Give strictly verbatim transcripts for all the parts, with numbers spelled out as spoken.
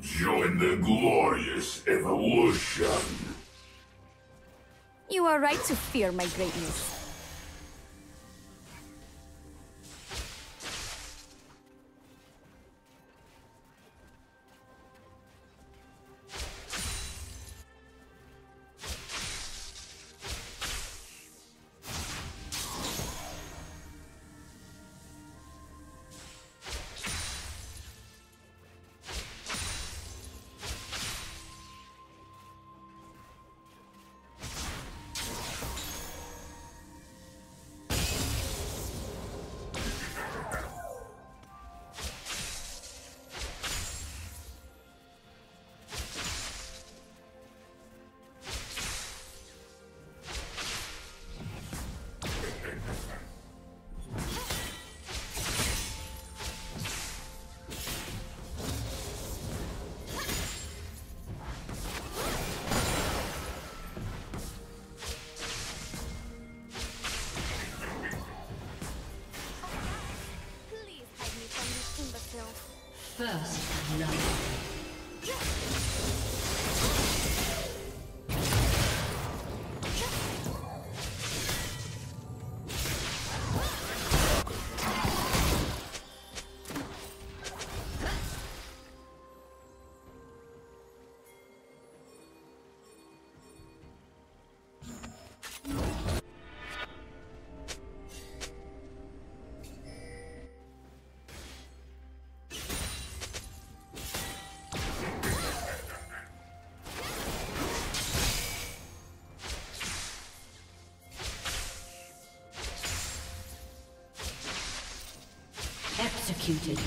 Join the glorious evolution. You are right to fear my greatness. First love. Executed.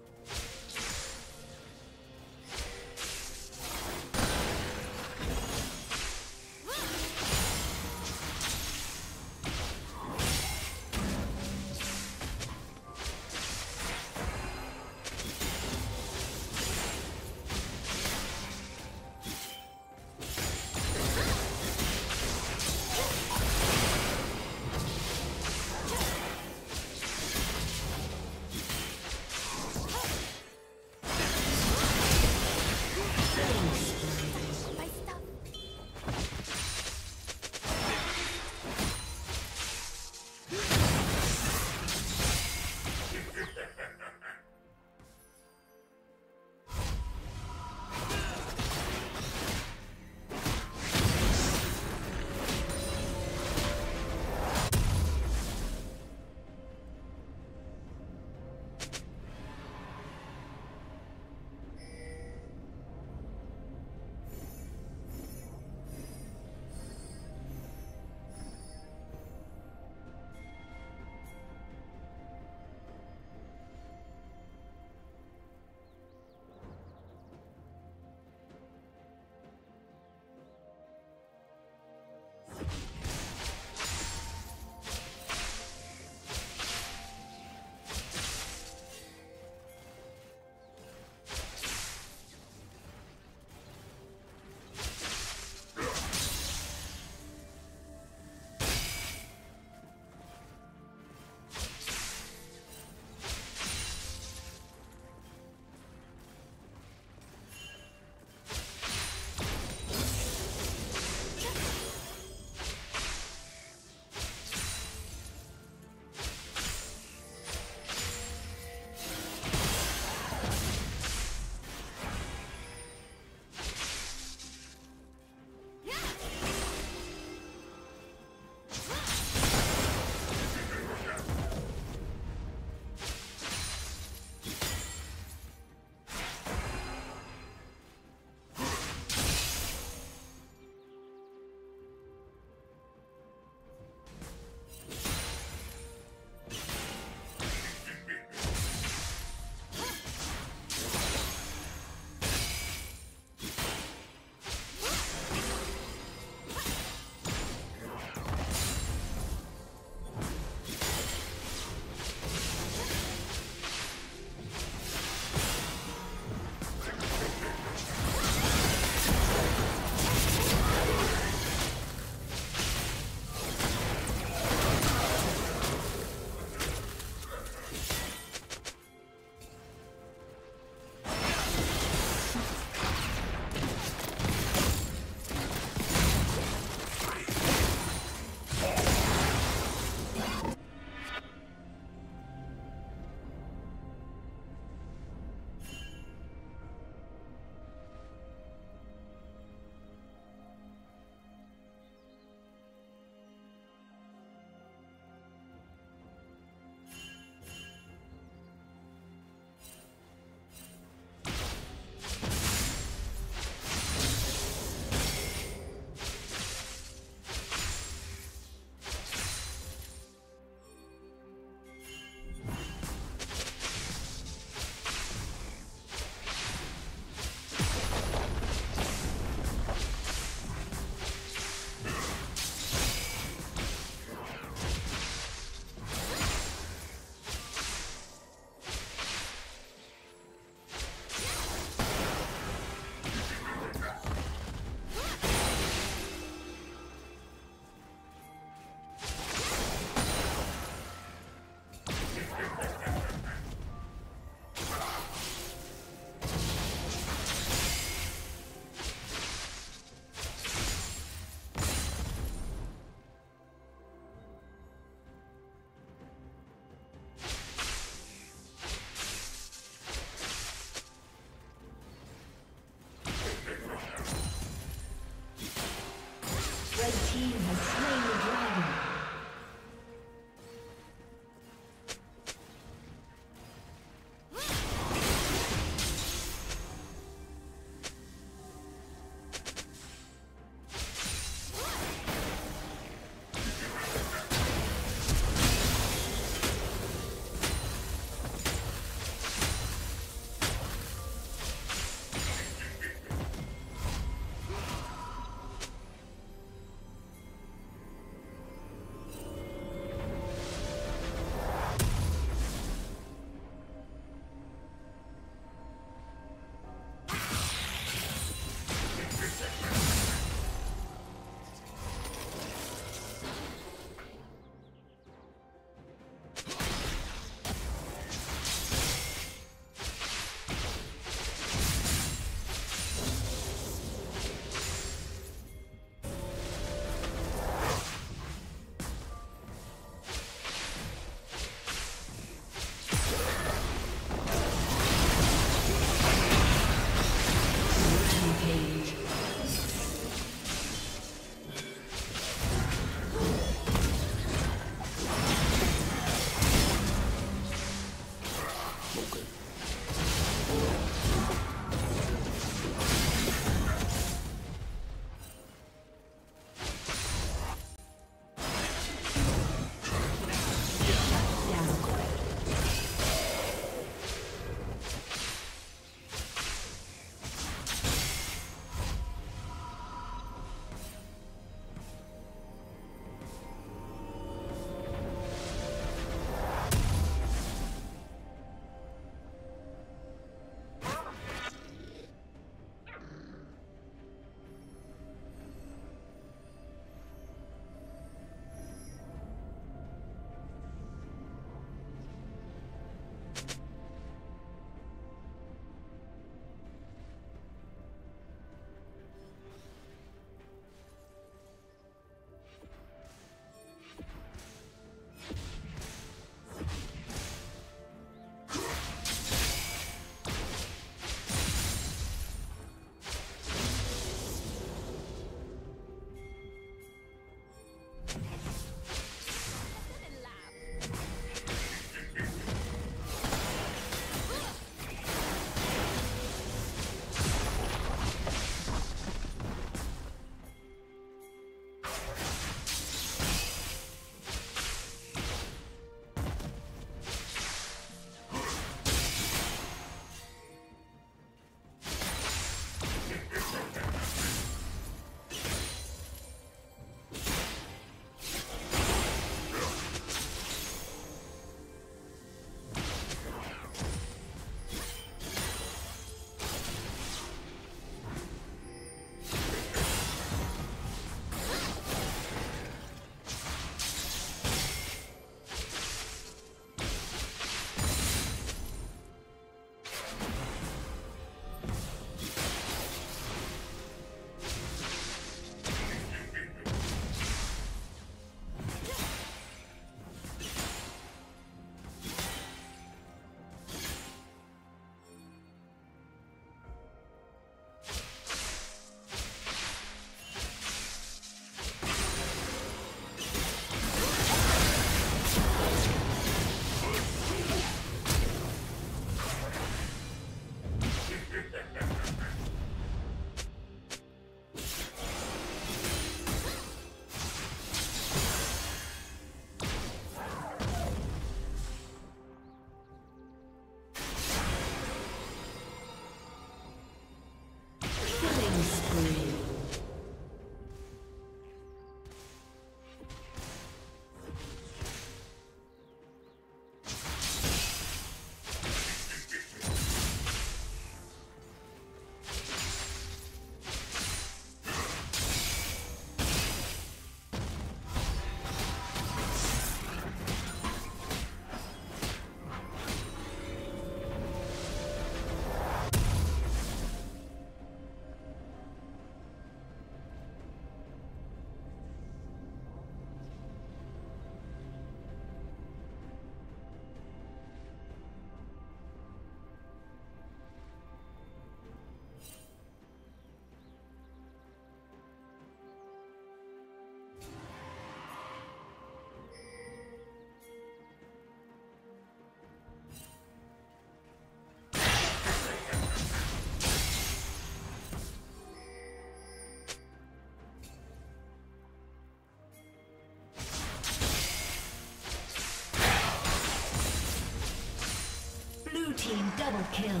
Team double kill.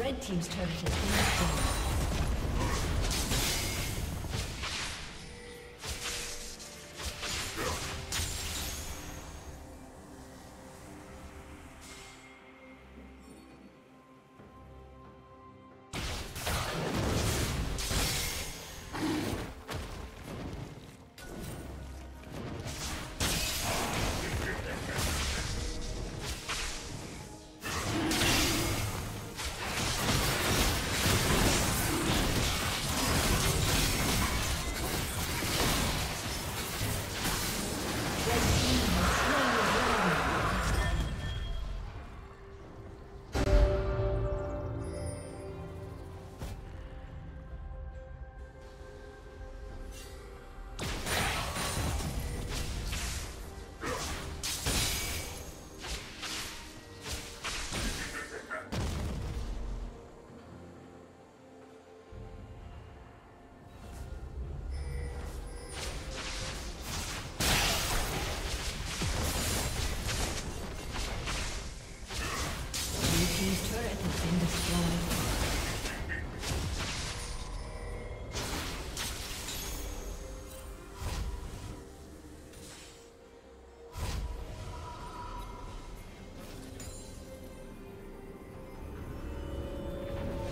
Red team's turret has been destroyed.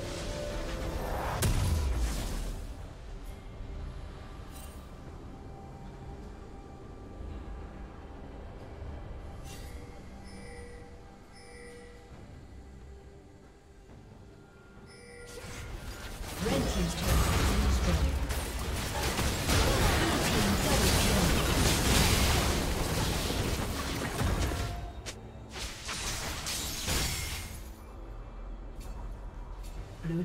Blue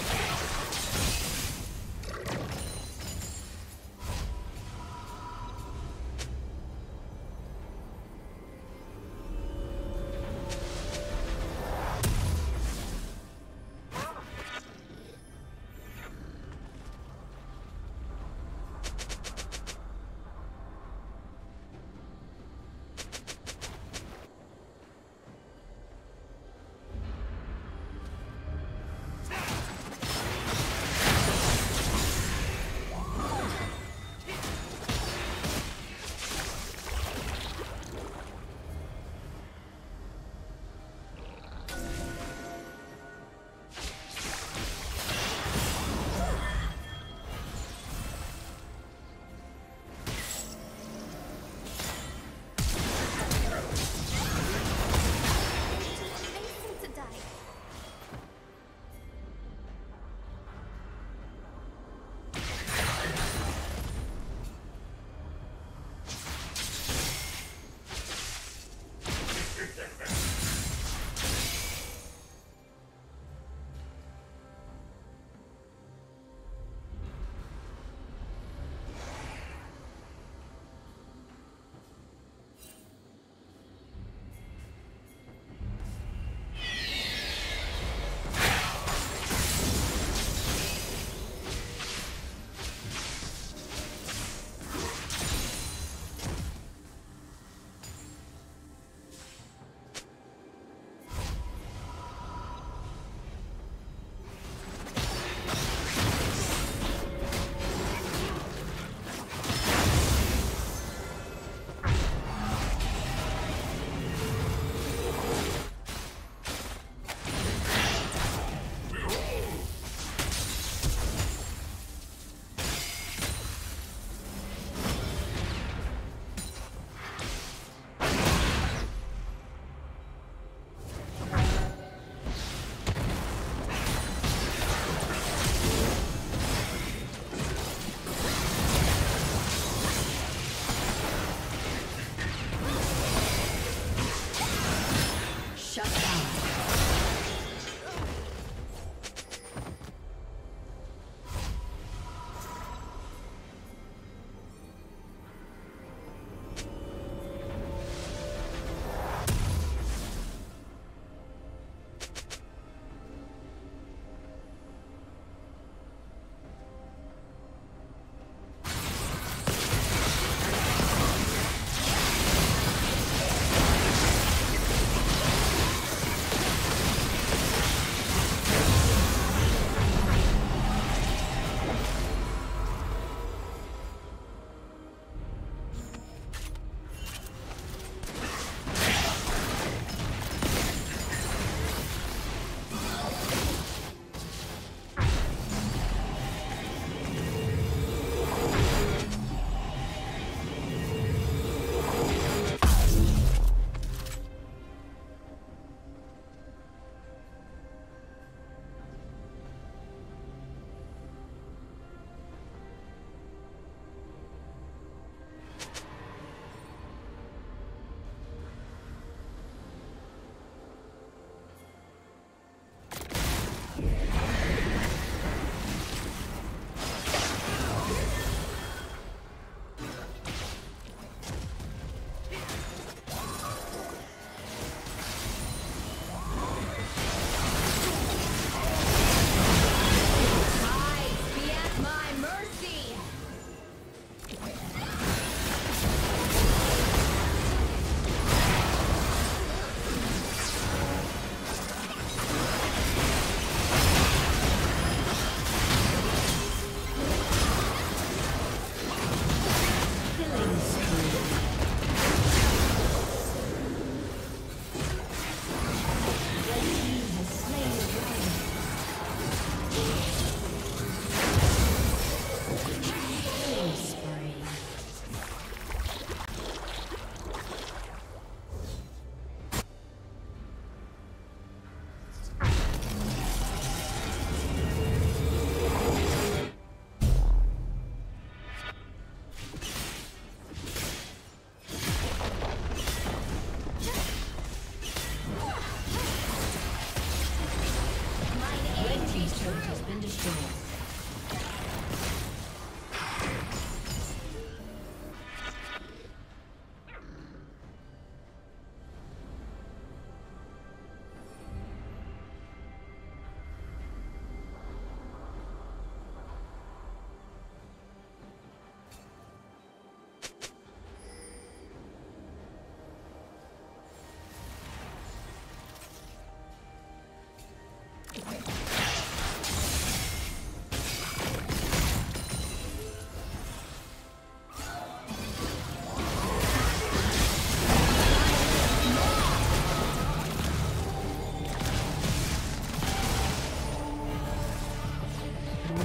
Ah!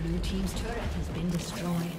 Blue team's turret has been destroyed.